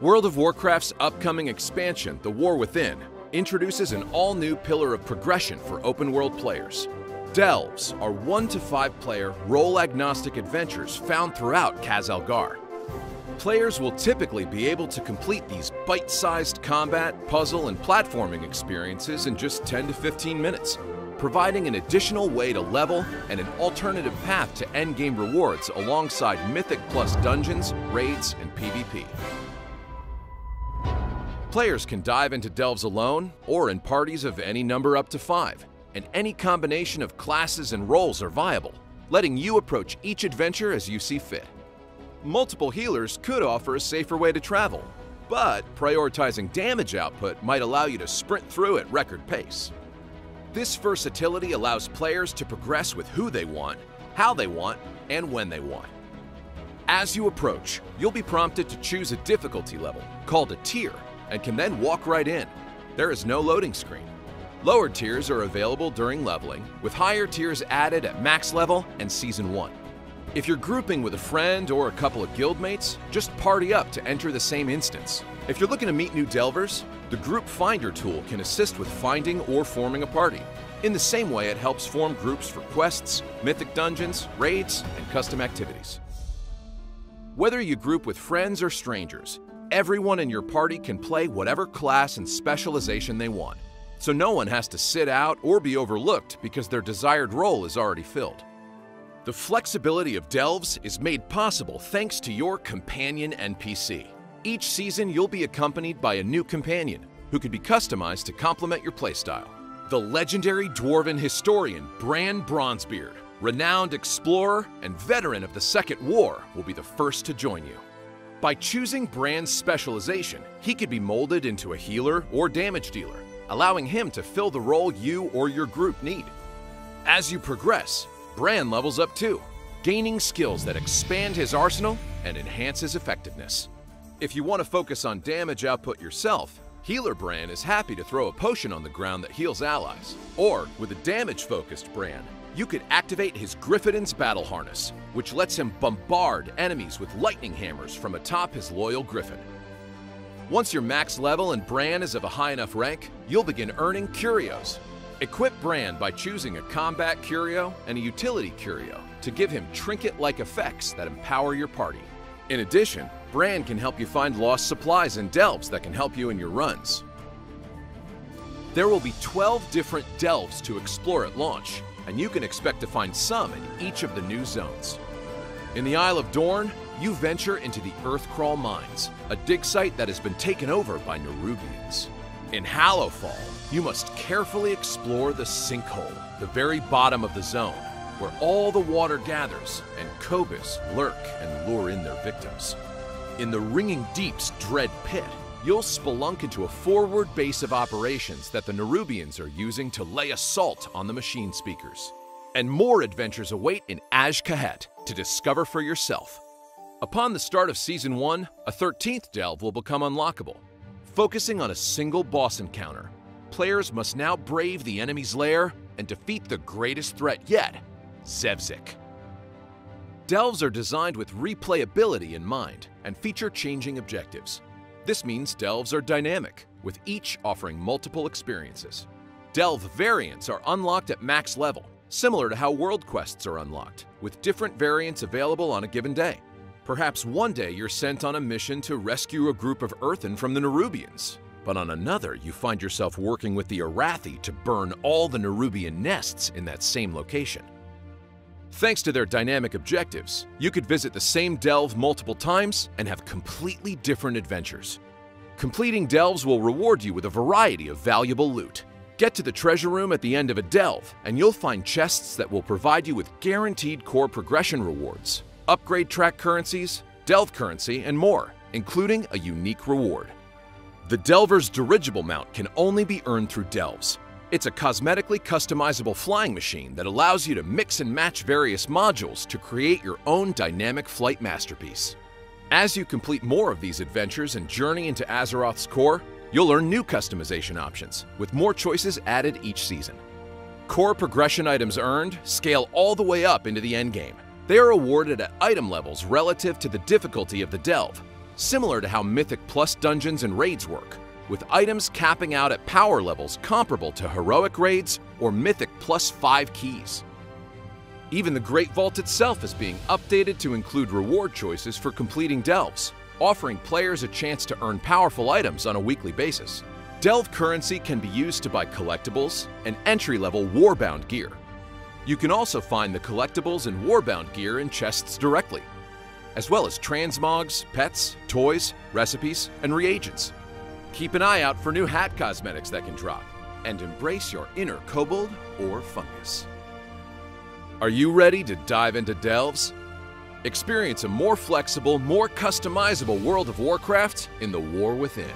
World of Warcraft's upcoming expansion, The War Within, introduces an all-new pillar of progression for open-world players. Delves are 1- to 5-player, role-agnostic adventures found throughout Khaz Algar. Players will typically be able to complete these bite-sized combat, puzzle, and platforming experiences in just 10 to 15 minutes, providing an additional way to level and an alternative path to endgame rewards alongside Mythic Plus dungeons, raids, and PvP. Players can dive into Delves alone or in parties of any number up to 5, and any combination of classes and roles are viable, letting you approach each adventure as you see fit. Multiple healers could offer a safer way to travel, but prioritizing damage output might allow you to sprint through at record pace. This versatility allows players to progress with who they want, how they want, and when they want. As you approach, you'll be prompted to choose a difficulty level, called a tier, and can then walk right in. There is no loading screen. Lower tiers are available during leveling, with higher tiers added at max level and Season 1. If you're grouping with a friend or a couple of guildmates, just party up to enter the same instance. If you're looking to meet new Delvers, the Group Finder tool can assist with finding or forming a party. In the same way, it helps form groups for quests, mythic dungeons, raids, and custom activities. Whether you group with friends or strangers, everyone in your party can play whatever class and specialization they want, so no one has to sit out or be overlooked because their desired role is already filled. The flexibility of Delves is made possible thanks to your companion NPC. Each season, you'll be accompanied by a new companion who can be customized to complement your playstyle. The legendary dwarven historian Brann Bronzebeard, renowned explorer and veteran of the Second War, will be the first to join you. By choosing Brann's specialization, he could be molded into a healer or damage dealer, allowing him to fill the role you or your group need. As you progress, Brann levels up too, gaining skills that expand his arsenal and enhance his effectiveness. If you want to focus on damage output yourself, Healer Brann is happy to throw a potion on the ground that heals allies. Or, with a damage-focused Brann, you could activate his Griffin's Battle Harness, which lets him bombard enemies with lightning hammers from atop his loyal Griffin. Once you're max level and Brann is of a high enough rank, you'll begin earning Curios. Equip Brann by choosing a Combat Curio and a Utility Curio to give him trinket-like effects that empower your party. In addition, Brann can help you find lost supplies and Delves that can help you in your runs. There will be 12 different Delves to explore at launch, and you can expect to find some in each of the new zones. In the Isle of Dorn, you venture into the Earthcrawl Mines, a dig site that has been taken over by Nerubians. In Hallowfall, you must carefully explore the sinkhole, the very bottom of the zone, where all the water gathers and Kobus lurk and lure in their victims. In the Ringing Deep's Dread Pit, you'll spelunk into a forward base of operations that the Nerubians are using to lay assault on the Machine Speakers. And more adventures await in Azj-Kahet to discover for yourself. Upon the start of Season 1, a 13th Delve will become unlockable. Focusing on a single boss encounter, players must now brave the enemy's lair and defeat the greatest threat yet, Zevzik. Delves are designed with replayability in mind and feature changing objectives. This means Delves are dynamic, with each offering multiple experiences. Delve variants are unlocked at max level, similar to how world quests are unlocked, with different variants available on a given day. Perhaps one day you're sent on a mission to rescue a group of Earthen from the Nerubians, but on another you find yourself working with the Arathi to burn all the Nerubian nests in that same location. Thanks to their dynamic objectives, you could visit the same Delve multiple times and have completely different adventures. Completing Delves will reward you with a variety of valuable loot. Get to the Treasure Room at the end of a Delve, and you'll find chests that will provide you with guaranteed core progression rewards, Upgrade Track Currencies, Delve Currency, and more, including a unique reward. The Delver's Dirigible mount can only be earned through Delves. It's a cosmetically customizable flying machine that allows you to mix and match various modules to create your own dynamic flight masterpiece. As you complete more of these adventures and journey into Azeroth's core, you'll earn new customization options, with more choices added each season. Core progression items earned scale all the way up into the endgame. They are awarded at item levels relative to the difficulty of the Delve, similar to how Mythic Plus dungeons and raids work, with items capping out at power levels comparable to heroic raids or Mythic Plus 5 keys. Even the Great Vault itself is being updated to include reward choices for completing delves, offering players a chance to earn powerful items on a weekly basis. Delve currency can be used to buy collectibles and entry-level Warbound gear. You can also find the collectibles and Warbound gear in chests directly, as well as transmogs, pets, toys, recipes, and reagents. Keep an eye out for new hat cosmetics that can drop, and embrace your inner kobold or fungus. Are you ready to dive into Delves? Experience a more flexible, more customizable World of Warcraft in the War Within.